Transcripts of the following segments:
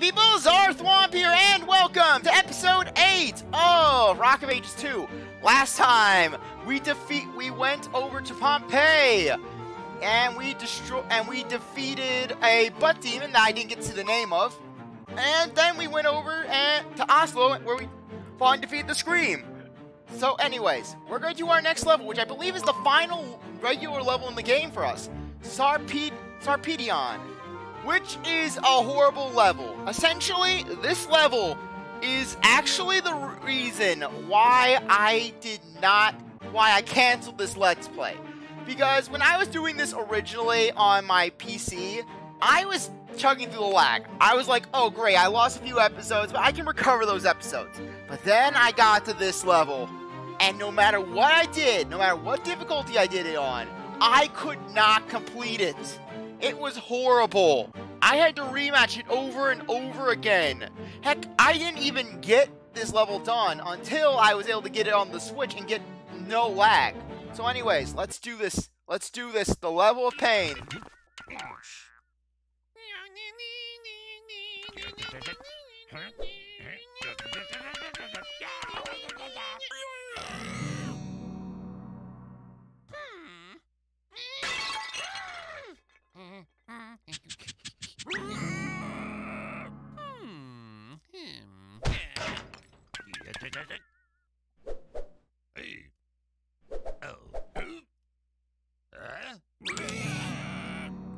people, Zar Thwomp here, and welcome to episode 8 of Rock of Ages 2. Last time we went over to Pompeii, and we defeated a butt demon that I didn't get to the name of, and then we went over to Oslo where we fought and defeated the Scream. So, anyways, we're going to do our next level, which I believe is the final regular level in the game for us, Sarpedon. Which is a horrible level. Essentially, this level is actually the reason why I canceled this Let's Play. Because when I was doing this originally on my PC, I was chugging through the lag. I was like, oh great, I lost a few episodes, but I can recover those episodes. But then I got to this level, and no matter what I did, no matter what difficulty I did it on, I could not complete it. It was horrible. I had to rematch it over and over again. Heck, I didn't even get this level done until I was able to get it on the Switch and get no lag. So anyways, let's do this. Let's do this. The level of pain.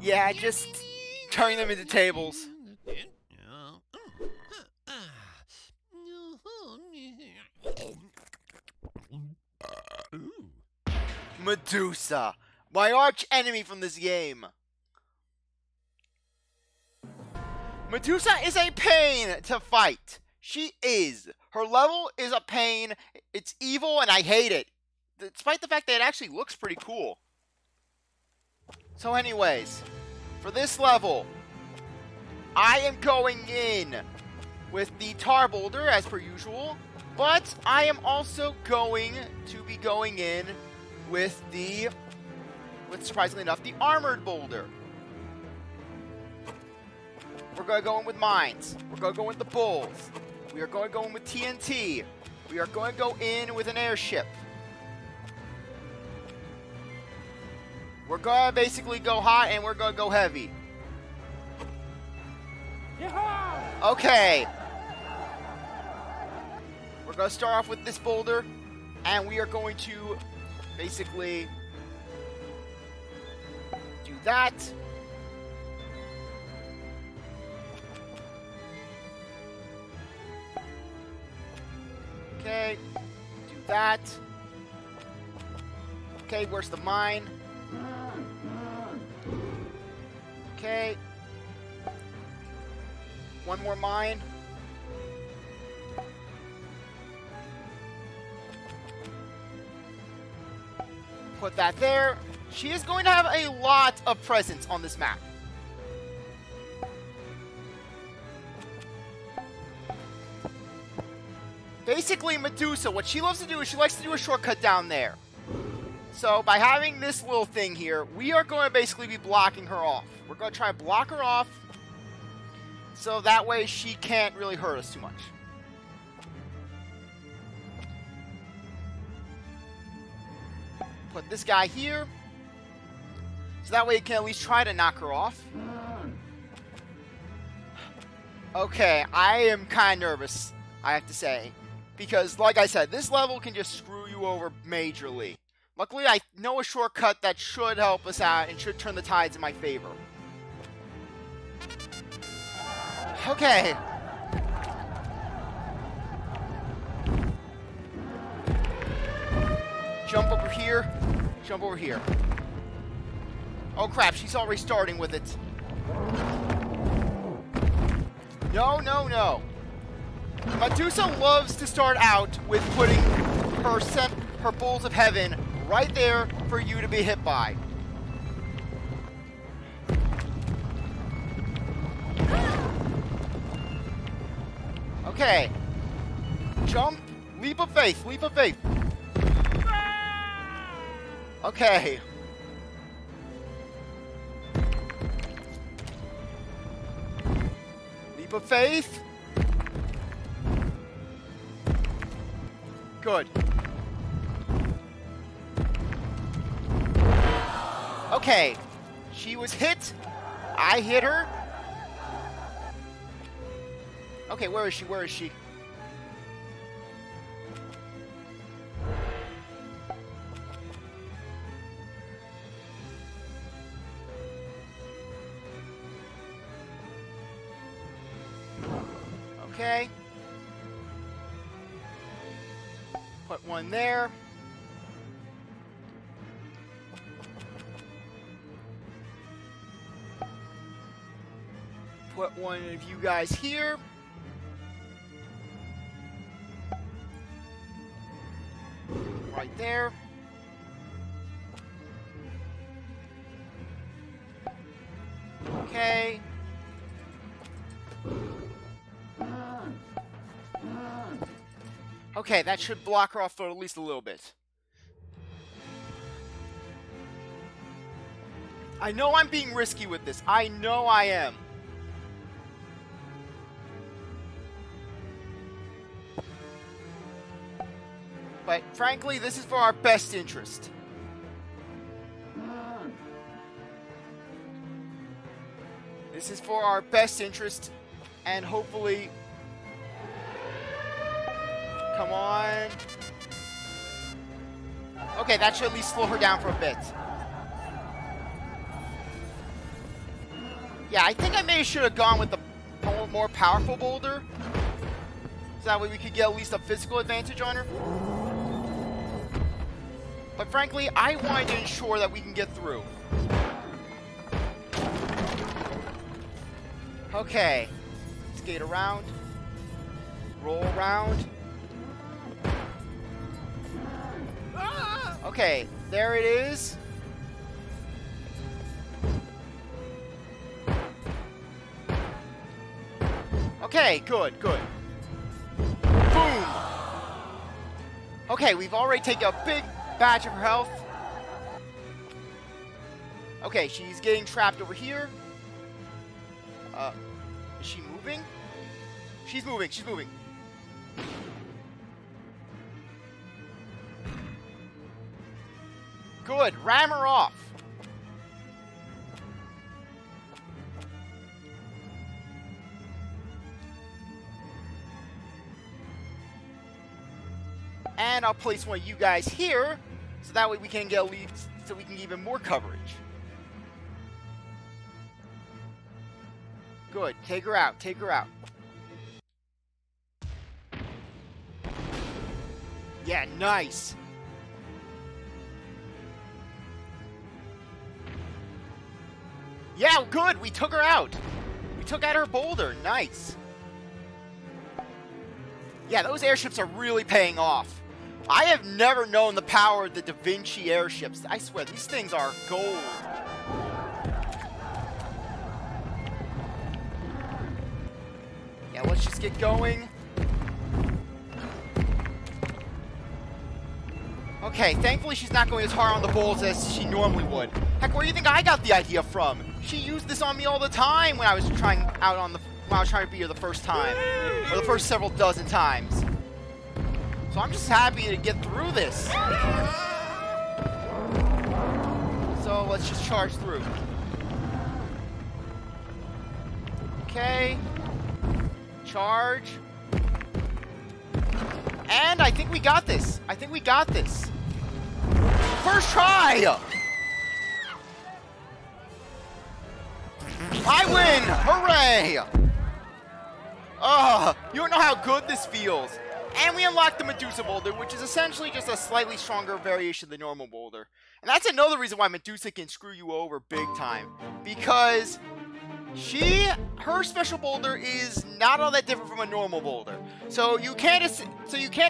Yeah, just turning them into tables. Medusa, my arch enemy from this game. Medusa is a pain to fight. She is. Her level is a pain. It's evil and I hate it. Despite the fact that it actually looks pretty cool. So anyways, for this level, I am going in with the tar boulder as per usual. But I am also going to be going in with the, surprisingly enough, the armored boulder. We're going to go in with mines. We're going to go in with the bulls. We are going to go in with TNT. We are going to go in with an airship. We're going to basically go hot and we're going to go heavy. Okay. We're going to start off with this boulder. And we are going to basically do that. Okay, do that. Okay, where's the mine? Okay. One more mine. Put that there. She is going to have a lot of presence on this map. Basically, Medusa, what she loves to do is she likes to do a shortcut down there. So by having this little thing here, we are going to basically be blocking her off. We're going to try and block her off, so that way she can't really hurt us too much. Put this guy here, so that way he can at least try to knock her off. Okay, I am kind of nervous, I have to say. Because, like I said, this level can just screw you over majorly. Luckily, I know a shortcut that should help us out and should turn the tides in my favor. Okay. Jump over here. Jump over here. Oh crap, she's already starting with it. No, no, no. Medusa loves to start out with putting her bulls of heaven right there for you to be hit by. Okay. Jump. Leap of faith. Leap of faith. Okay. Keep up faith. Good. Okay. She was hit. I hit her. Okay, where is she? Where is she? Okay. Put one there. Put one of you guys here. Right there. Okay. Okay, that should block her off for at least a little bit. I know I'm being risky with this. I know I am. But frankly, this is for our best interest. This is for our best interest, and hopefully... Come on. Okay, that should at least slow her down for a bit. Yeah, I think I maybe should have gone with the more powerful boulder. So that way we could get at least a physical advantage on her. But frankly, I wanted to ensure that we can get through. Okay. Skate around. Roll around. Okay, there it is. Okay, good, good. Boom! Okay, we've already taken a big batch of her health. Okay, she's getting trapped over here. Is she moving? She's moving, she's moving. Good, ram her off. And I'll place one of you guys here, so that way we can get leads, so we can get even more coverage. Good, take her out, take her out. Yeah, nice. Yeah, good! We took her out! We took out her boulder! Nice! Yeah, those airships are really paying off. I have never known the power of the Da Vinci airships. I swear, these things are gold. Yeah, let's just get going. Okay, thankfully she's not going as hard on the bolts as she normally would. Heck, where do you think I got the idea from? She used this on me all the time when I was trying out on the when I was trying to beat her the first time, or the first several dozen times. So I'm just happy to get through this. So let's just charge through. Okay, charge, and I think we got this. I think we got this. First try. I win! Hooray! Ugh, you don't know how good this feels. And we unlocked the Medusa boulder, which is essentially just a slightly stronger variation than the normal boulder. And that's another reason why Medusa can screw you over big time. Because her special boulder is not all that different from a normal boulder. So you can't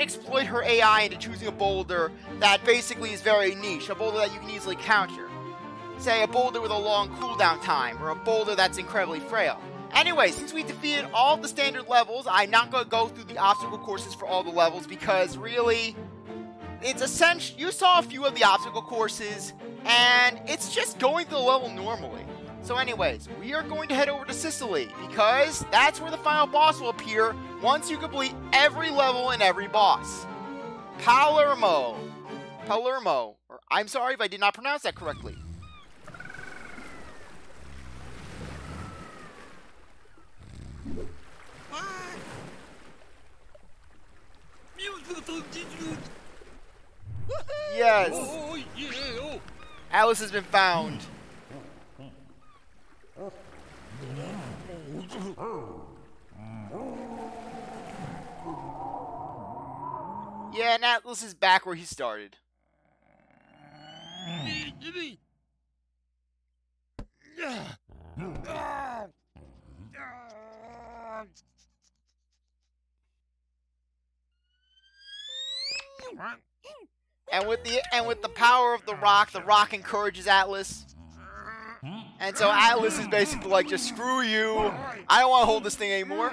exploit her AI into choosing a boulder that basically is very niche, a boulder that you can easily counter. Say a boulder with a long cooldown time, or a boulder that's incredibly frail. Anyway, since we defeated all the standard levels, I'm not going to go through the obstacle courses for all the levels because really, it's essential. You saw a few of the obstacle courses, and it's just going through the level normally. So anyways, we are going to head over to Sicily, because that's where the final boss will appear once you complete every level and every boss. Palermo. Or, I'm sorry if I did not pronounce that correctly. Yes! Atlas has been found. Yeah, and Atlas is back where he started. And with the power of the rock encourages Atlas. And so Atlas is basically like, just screw you. I don't want to hold this thing anymore.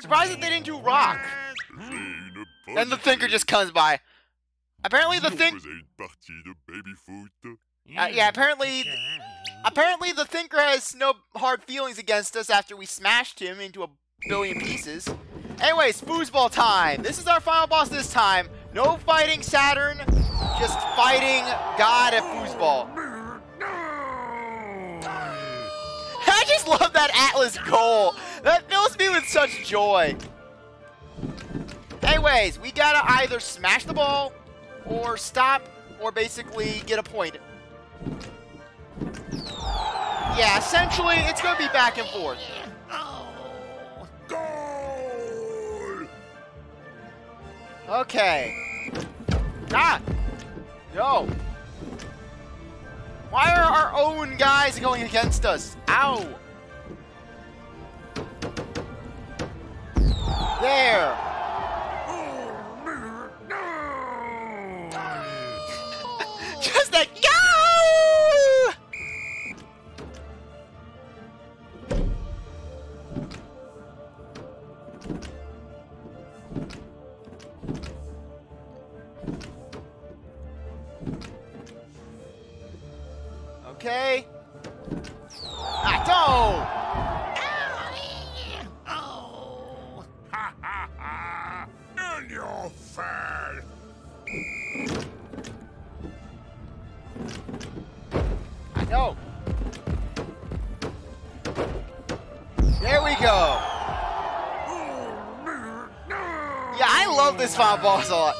Surprised that they didn't do rock. Then the thinker just comes by. Apparently the thing. Yeah, apparently the thinker has no hard feelings against us after we smashed him into a billion pieces. Anyways, foosball time. This is our final boss this time. No fighting Saturn, just fighting God at foosball. I just love that Atlas goal. That fills me with such joy. Anyways, we gotta either smash the ball or stop or basically get a point. Yeah, essentially, it's going to be back and forth. Goal! Okay. Ah! No! Why are our own guys going against us? Ow! There! Just that guy! Okay. Ato! Oh! Ha ha ha! And you're fair. Ato! There we go. Yeah, I love this final boss a lot.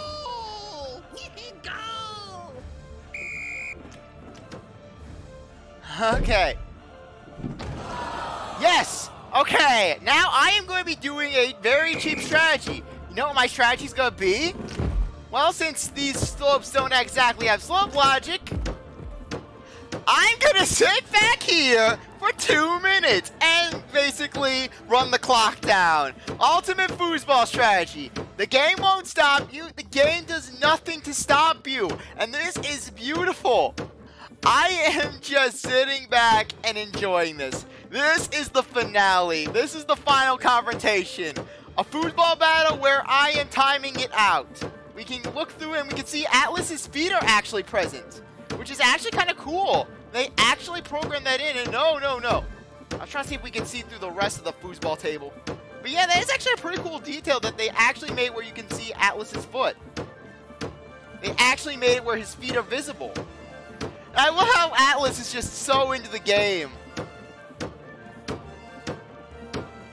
Okay. Yes! Okay, now I am going to be doing a very cheap strategy. You know what my strategy's going to be? Well, since these slopes don't exactly have slope logic, I'm going to sit back here for 2 minutes and basically run the clock down. Ultimate foosball strategy. The game won't stop you. The game does nothing to stop you. And this is beautiful. I am just sitting back and enjoying this. This is the finale. This is the final confrontation. A foosball battle where I am timing it out. We can look through and we can see Atlas's feet are actually present, which is actually kind of cool. They actually programmed that in, and no. I'm trying to see if we can see through the rest of the foosball table. But yeah, that is actually a pretty cool detail that they actually made where you can see Atlas's foot. They actually made it where his feet are visible. I love how Atlas is just so into the game.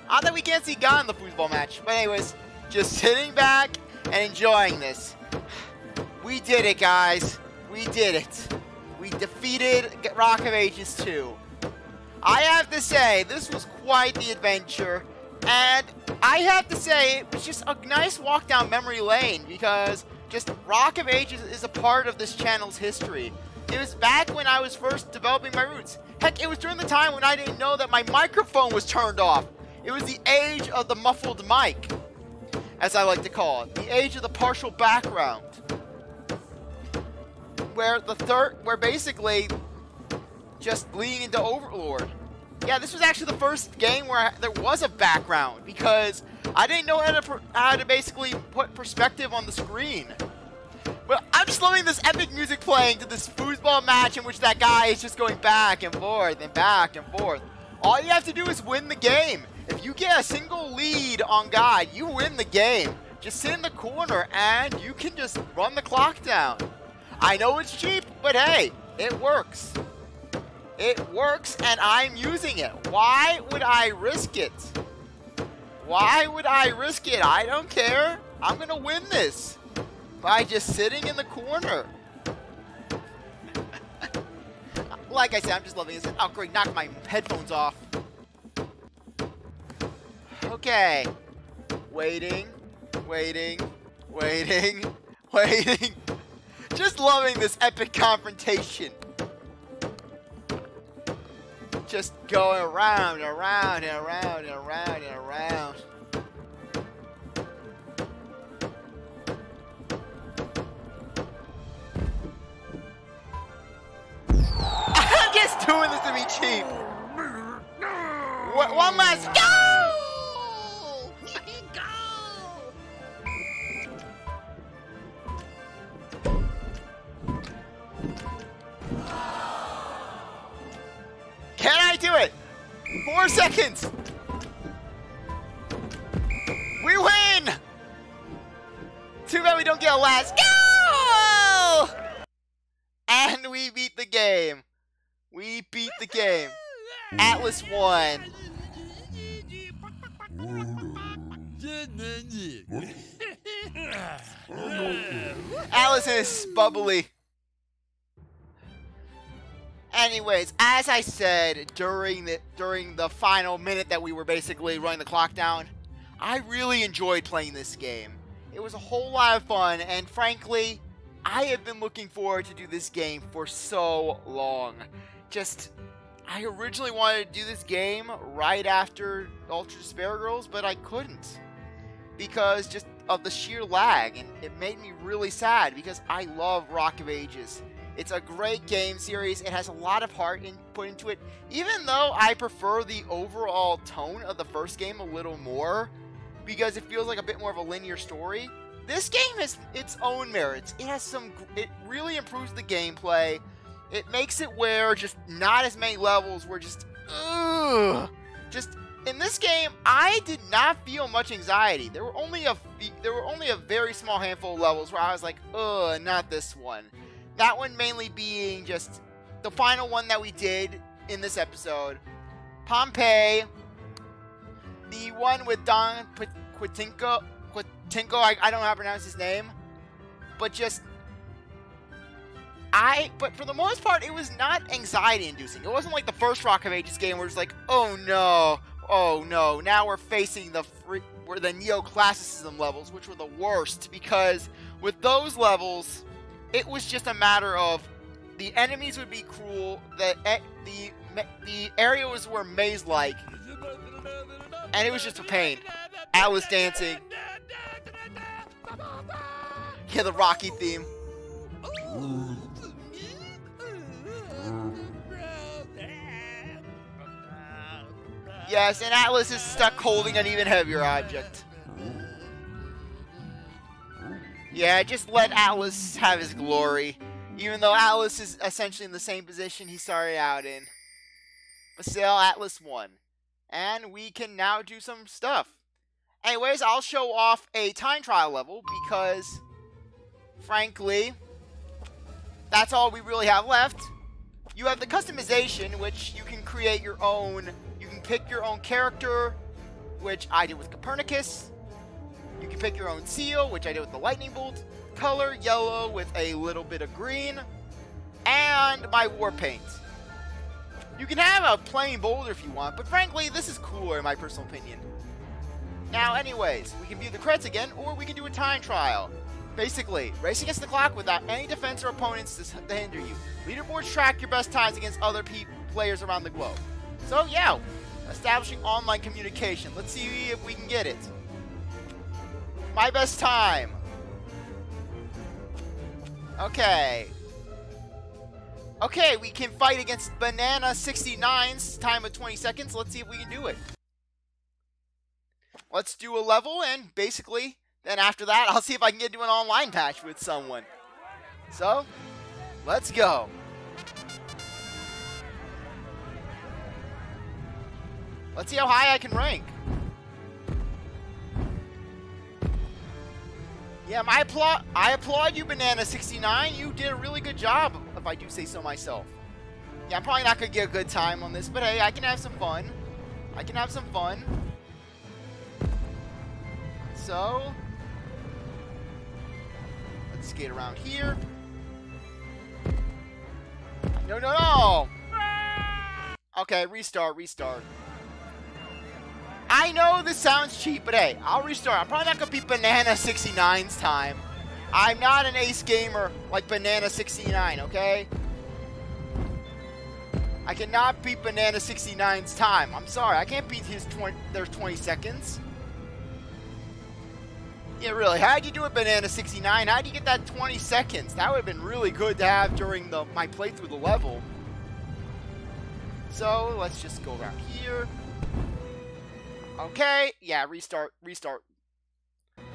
Odd that we can't see God in the foosball match. But anyways, just sitting back and enjoying this. We did it, guys. We did it. We defeated Rock of Ages 2. I have to say, this was quite the adventure. And I have to say, it was just a nice walk down memory lane. Because just Rock of Ages is a part of this channel's history. It was back when I was first developing my roots. Heck, it was during the time when I didn't know that my microphone was turned off. It was the age of the muffled mic, as I like to call it. The age of the partial background. Where basically just leading into Overlord. Yeah, this was actually the first game where there was a background, because I didn't know how to basically put perspective on the screen. But I'm just loving this epic music playing to this foosball match in which that guy is just going back and forth and back and forth. All you have to do is win the game. If you get a single lead on guy, you win the game. Just sit in the corner and you can just run the clock down. I know it's cheap, but hey, it works. It works and I'm using it. Why would I risk it? Why would I risk it? I don't care. I'm gonna win this by just sitting in the corner. Like I said, I'm just loving this. Oh great, knock my headphones off. Okay. Waiting, waiting, waiting, waiting. Just loving this epic confrontation. Just going around, around, and around, and around, and around. I'm just doing this to be cheap. One last goal! Can I do it? 4 seconds. We win. Too bad we don't get a last goal. And we beat the game. We beat the game. Atlas won. Atlas is bubbly. Anyways, as I said during the final minute that we were basically running the clock down, I really enjoyed playing this game. It was a whole lot of fun, and frankly, I have been looking forward to do this game for so long. Just, I originally wanted to do this game right after Ultra Despair Girls, but I couldn't because just of the sheer lag, and it made me really sad because I love Rock of Ages. It's a great game series. It has a lot of heart put into it. Even though I prefer the overall tone of the first game a little more, because it feels like a bit more of a linear story, this game has its own merits. It really improves the gameplay. It makes it where just not as many levels were just, ugh. Just in this game, I did not feel much anxiety. There were only a very small handful of levels where I was like, ugh, not this one. That one mainly being just the final one that we did in this episode. Pompeii. The one with Don Quitinko. Quitinko, I don't know how to pronounce his name. But just... But for the most part, it was not anxiety-inducing. It wasn't like the first Rock of Ages game where it was like, oh no, now we're facing the neoclassicism levels, which were the worst. Because with those levels... It was just a matter of the enemies would be cruel, the areas were maze-like, and it was just a pain. Atlas dancing. Yeah, the Rocky theme. Yes, and Atlas is stuck holding an even heavier object. Yeah, just let Atlas have his glory. Even though Atlas is essentially in the same position he started out in. But still, Atlas won. And we can now do some stuff. Anyways, I'll show off a time trial level because, frankly, that's all we really have left. You have the customization, which you can create your own. You can pick your own character, which I did with Copernicus. You can pick your own seal, which I did with the lightning bolt. Color yellow with a little bit of green. And my war paint. You can have a plain boulder if you want, but frankly, this is cooler in my personal opinion. Now, anyways, we can view the credits again, or we can do a time trial. Basically, race against the clock without any defense or opponents to hinder you. Leaderboards track your best times against other players around the globe. So, yeah, establishing online communication. Let's see if we can get it. My best time. Okay. Okay, we can fight against Banana69's time of 20 seconds. Let's see if we can do it. Let's do a level, and basically, then after that, I'll see if I can get into an online match with someone. So, let's go. Let's see how high I can rank. Yeah, I applaud you, Banana69. You did a really good job, if I do say so myself. Yeah, I'm probably not going to get a good time on this, but hey, I can have some fun. I can have some fun. So, let's skate around here. No, no, no! Okay, restart. I know this sounds cheap, but hey, I'll restart. I'm probably not going to beat Banana69's time. I'm not an ace gamer like Banana69, okay? I cannot beat Banana69's time. I'm sorry, I can't beat his their 20 seconds. Yeah, really, how'd you do it, Banana69? How'd you get that 20 seconds? That would have been really good to have during my playthrough of the level. So, let's just go around here. Okay, yeah, restart.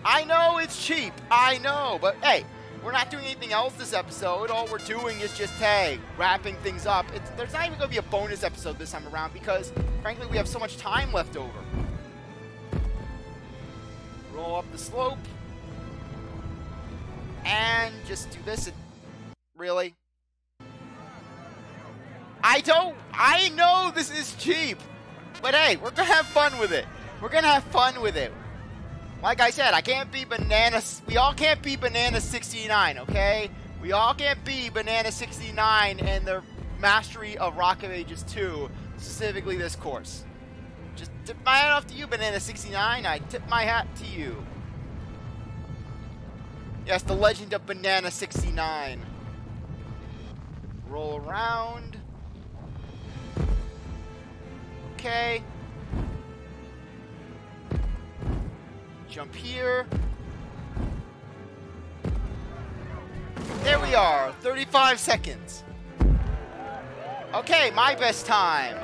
I know it's cheap, I know, but hey, we're not doing anything else this episode. All we're doing is just, hey, wrapping things up. There's not even going to be a bonus episode this time around because, frankly, we have so much time left over. Roll up the slope. And just do this. Really? I know this is cheap. But hey, we're going to have fun with it. We're going to have fun with it. Like I said, I can't be Bananas. We all can't be Banana69, okay? We all can't be Banana69 and their mastery of Rock of Ages 2, specifically this course. Just tip my hat off to you, Banana69. I tip my hat to you. Yes, the legend of Banana69. Roll around. Okay. Jump here. There we are. 35 seconds. Okay, my best time.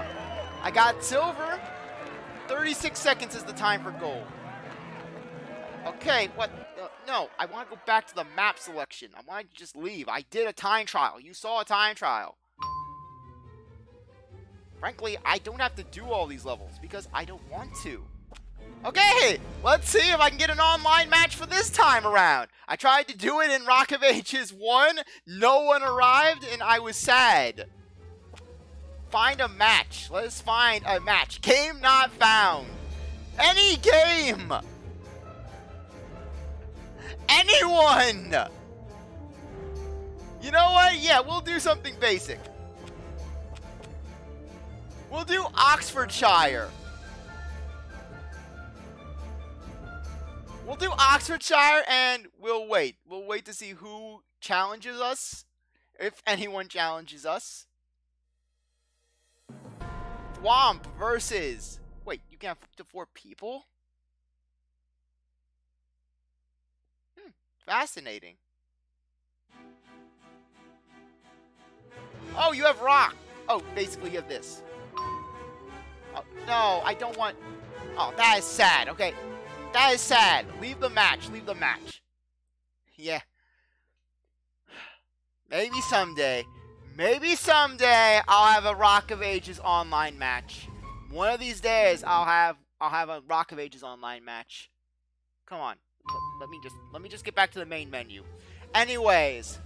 I got silver. 36 seconds is the time for gold. Okay, what? No, I want to go back to the map selection. I want to just leave. I did a time trial. You saw a time trial. Frankly, I don't have to do all these levels because I don't want to. Okay, let's see if I can get an online match for this time around. I tried to do it in Rock of Ages 1. No one arrived, and I was sad. Find a match. Let us find a match. Game not found. Any game. Anyone. You know what? Yeah, we'll do something basic. We'll do Oxfordshire. We'll do Oxfordshire and we'll wait. We'll wait to see who challenges us. If anyone challenges us. Thwomp versus... Wait, you can have up to 4 people? Hmm, fascinating. Oh, you have rock. Oh, basically you have this. Oh, no, I don't want... Oh, that is sad. Okay, that is sad. Leave the match. Leave the match. Yeah. Maybe someday. Maybe someday I'll have a Rock of Ages online match. One of these days I'll have a Rock of Ages online match. Come on. Let me just get back to the main menu. Anyways,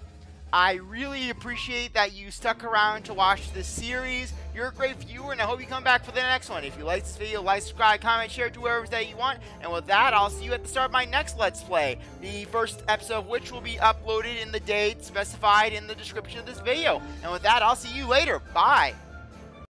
I really appreciate that you stuck around to watch this series. You're a great viewer and I hope you come back for the next one. If you like this video, like, subscribe, comment, share, do whatever that you want. And with that, I'll see you at the start of my next Let's Play. The first episode of which will be uploaded in the date specified in the description of this video. And with that, I'll see you later. Bye.